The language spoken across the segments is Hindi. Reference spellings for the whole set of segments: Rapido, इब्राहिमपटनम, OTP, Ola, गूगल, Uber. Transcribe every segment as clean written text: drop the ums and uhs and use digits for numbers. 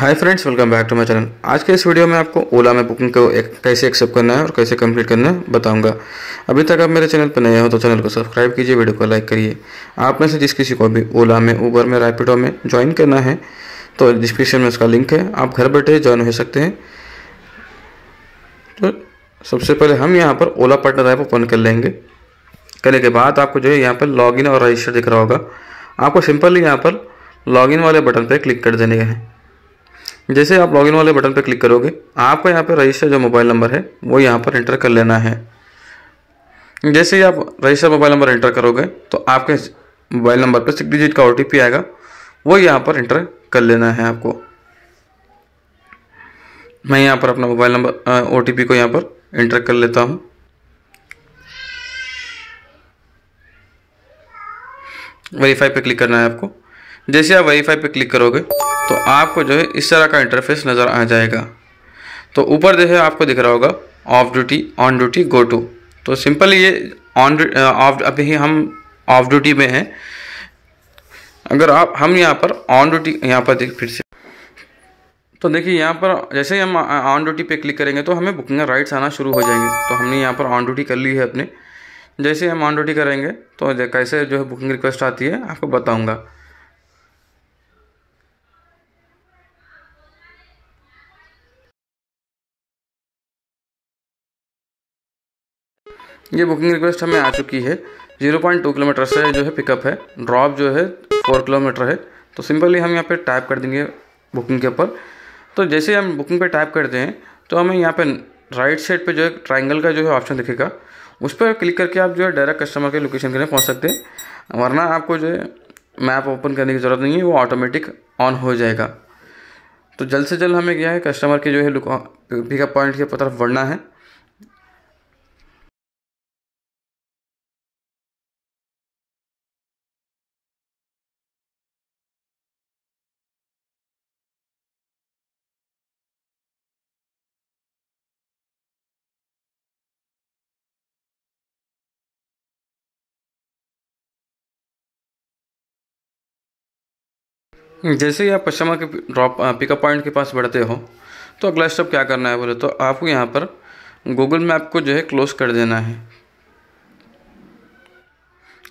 Hi friends, welcome back to my channel. आज के इस वीडियो में आपको ओला में बुकिंग को कैसे एक्सेप्ट करना है और कैसे कंप्लीट करना है बताऊंगा। अभी तक आप मेरे चैनल पर नए हो तो चैनल को सब्सक्राइब कीजिए, वीडियो को लाइक करिए। आप में से जिस किसी को भी ओला में, उबर में, रैपिडो में ज्वाइन करना है तो डिस्क्रिप्शन में उसका लिंक है, आप घर बैठे ज्वाइन हो सकते हैं। तो सबसे पहले हम यहाँ पर ओला पार्टनर ऐप ओपन कर लेंगे। करने के बाद आपको जो है यहाँ पर लॉगिन और रजिस्टर दिख रहा होगा, आपको सिंपली यहाँ पर लॉगिन वाले बटन पर क्लिक कर देने हैं। जैसे आप लॉगिन वाले बटन पर क्लिक करोगे, आपको यहाँ पर रजिस्टर जो मोबाइल नंबर है वो यहाँ पर एंटर कर लेना है। जैसे ही आप रजिस्टर मोबाइल नंबर एंटर करोगे तो आपके मोबाइल नंबर पर 6 डिजिट का OTP आएगा, वो यहाँ पर एंटर कर लेना है आपको। मैं यहाँ पर अपना मोबाइल नंबर OTP को यहाँ पर एंटर कर लेता हूँ। वेरीफाई पे क्लिक करना है आपको। जैसे आप वेरीफाई पे क्लिक करोगे तो आपको जो है इस तरह का इंटरफेस नज़र आ जाएगा। तो ऊपर जो है आपको दिख रहा होगा off duty, on duty, go to. तो सिंपल ये अभी हम ऑफ ड्यूटी में हैं। अगर आप हम यहाँ पर ऑन ड्यूटी यहाँ पर फिर से तो देखिए यहाँ पर जैसे ही हम ऑन ड्यूटी पे क्लिक करेंगे तो हमें बुकिंग राइट्स आना शुरू हो जाएंगे। तो हमने यहाँ पर ऑन ड्यूटी कर ली है अपने। जैसे हम ऑन ड्यूटी करेंगे तो कैसे जो है बुकिंग रिक्वेस्ट आती है आपको बताऊँगा। ये बुकिंग रिक्वेस्ट हमें आ चुकी है। 0.2 किलोमीटर से जो है पिकअप है, ड्रॉप जो है 4 किलोमीटर है। तो सिंपली हम यहाँ पे टैप कर देंगे बुकिंग के ऊपर। तो जैसे हम बुकिंग पे टैप करते हैं तो हमें यहाँ पे राइट साइड पे जो है ट्रायंगल का जो है ऑप्शन दिखेगा, उस पर क्लिक करके आप जो है डायरेक्ट कस्टमर के लोकेशन के लिए पहुँच सकते हैं। वरना आपको जो है मैप ओपन करने की ज़रूरत नहीं है, वो ऑटोमेटिक ऑन हो जाएगा। तो जल्द से जल्द हमें क्या है कस्टमर के जो है पिकअप पॉइंट की तरफ बढ़ना है। जैसे ही आप कस्टमर के पिकअप पॉइंट के पास बढ़ते हो तो अगला स्टेप क्या करना है बोले तो आपको यहाँ पर गूगल मैप को जो है क्लोज कर देना है।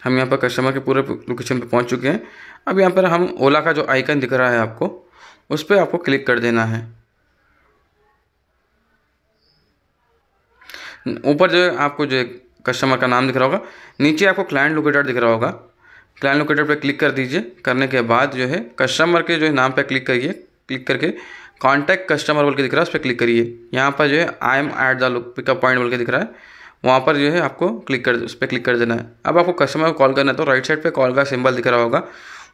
हम यहाँ पर कस्टमर के पूरे लोकेशन पे पहुँच चुके हैं। अब यहाँ पर हम ओला का जो आइकन दिख रहा है आपको, उस पर आपको क्लिक कर देना है। ऊपर जो है आपको जो है कस्टमर का नाम दिख रहा होगा, नीचे आपको क्लाइंट लोकेटर दिख रहा होगा। क्लाइंट लोकेटर पर क्लिक कर दीजिए। करने के बाद जो है कस्टमर के जो है नाम पर क्लिक करिए। क्लिक करके कॉन्टैक्ट कस्टमर बोल के दिख रहा है, उस पर क्लिक करिए। यहाँ पर जो है I am at the pickup point बोल के दिख रहा है, वहाँ पर जो है आपको उस पर क्लिक कर देना है। अब आपको कस्टमर को कॉल करना है तो राइट साइड पे कॉल का सिंबल दिख रहा होगा,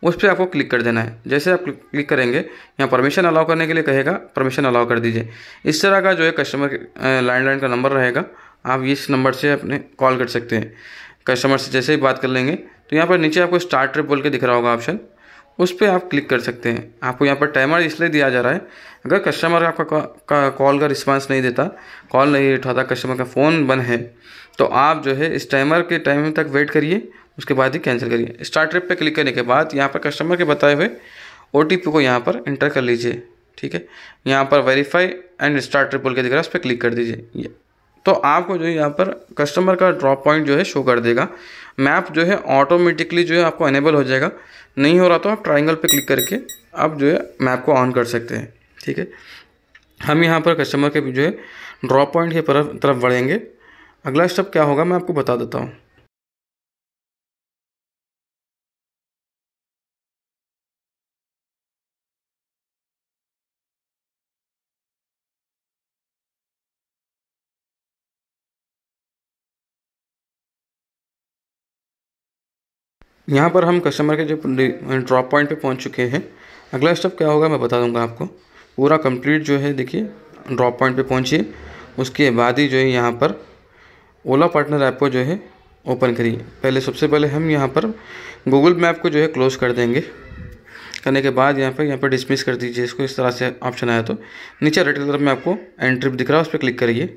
उस पर आपको क्लिक कर देना है। जैसे आप क्लिक करेंगे यहाँ परमिशन अलाउ करने के लिए कहेगा, परमिशन अलाउ कर दीजिए। इस तरह का जो है कस्टमर लैंडलाइन का नंबर रहेगा, आप इस नंबर से अपने कॉल कर सकते हैं। कस्टमर से जैसे ही बात कर लेंगे तो यहाँ पर नीचे आपको स्टार्ट ट्रिप बोल के दिख रहा होगा ऑप्शन, उस पर आप क्लिक कर सकते हैं। आपको यहाँ पर टाइमर इसलिए दिया जा रहा है, अगर कस्टमर आपका कॉल का रिस्पांस नहीं देता, कॉल नहीं उठाता, कस्टमर का फ़ोन बंद है तो आप जो है इस टाइमर के टाइम तक वेट करिए, उसके बाद ही कैंसिल करिए। स्टार्ट ट्रिप पर क्लिक करने के बाद यहाँ पर कस्टमर के बताए हुए OTP को यहाँ पर इंटर कर लीजिए। ठीक है, यहाँ पर वेरीफाई एंड स्टार्ट ट्रिप बोल के दिख रहा है, उस पर क्लिक कर दीजिए। तो आपको जो है यहाँ पर कस्टमर का ड्रॉप पॉइंट जो है शो कर देगा। मैप जो है ऑटोमेटिकली जो है आपको अनेबल हो जाएगा, नहीं हो रहा तो आप ट्रायंगल पे क्लिक करके आप जो है मैप को ऑन कर सकते हैं। ठीक है, हम यहाँ पर कस्टमर के जो है ड्रॉप पॉइंट के तरफ बढ़ेंगे। अगला स्टेप क्या होगा मैं आपको बता देता हूँ। यहाँ पर हम कस्टमर के जो ड्रॉप पॉइंट पे पहुँच चुके हैं। अगला स्टेप क्या होगा मैं बता दूंगा आपको। पूरा कंप्लीट जो है देखिए ड्रॉप पॉइंट पे पहुँचिए, उसके बाद ही जो है यहाँ पर ओला पार्टनर ऐप को जो है ओपन करिए। सबसे पहले हम यहाँ पर गूगल मैप को जो है क्लोज़ कर देंगे। करने के बाद यहाँ पर डिसमिस कर दीजिए इसको, इस तरह से ऑप्शन आया। तो नीचे राइट कलर में आपको एंड ट्रिप दिख रहा है, उस पर क्लिक करिए।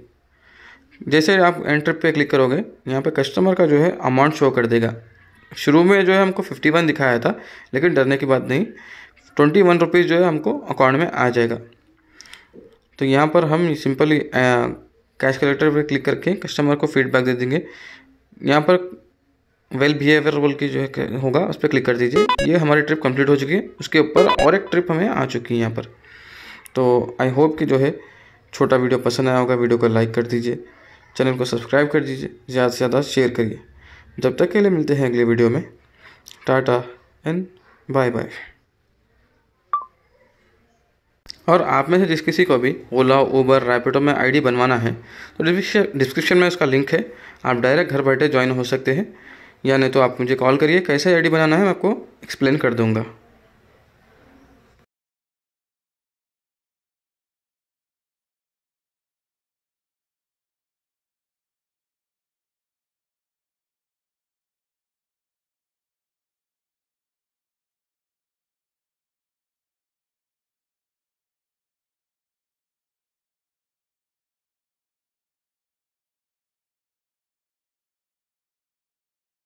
जैसे आप एंड ट्रिप पर क्लिक करोगे यहाँ पर कस्टमर का जो है अमाउंट शो कर देगा। शुरू में जो है हमको 51 दिखाया था, लेकिन डरने की बात नहीं, 21 रुपीज़ जो है हमको अकाउंट में आ जाएगा। तो यहाँ पर हम सिंपली कैश कलेक्टर पर क्लिक करके कस्टमर को फीडबैक दे देंगे। यहाँ पर वेल बिहेवियर बोल के जो है होगा उस पर क्लिक कर दीजिए। ये हमारी ट्रिप कंप्लीट हो चुकी है, उसके ऊपर और एक ट्रिप हमें आ चुकी है यहाँ पर। तो आई होप कि जो है छोटा वीडियो पसंद आया होगा। वीडियो को लाइक कर दीजिए, चैनल को सब्सक्राइब कर दीजिए, ज़्यादा से ज़्यादा शेयर करिए। जब तक के लिए मिलते हैं अगले वीडियो में। Tata and bye bye. और आप में से जिस किसी को भी ओला, उबर, रैपिडो में आईडी बनवाना है तो डिस्क्रिप्शन में उसका लिंक है, आप डायरेक्ट घर बैठे ज्वाइन हो सकते हैं। या नहीं तो आप मुझे कॉल करिए। कैसे आईडी बनाना है मैं आपको एक्सप्लेन कर दूंगा।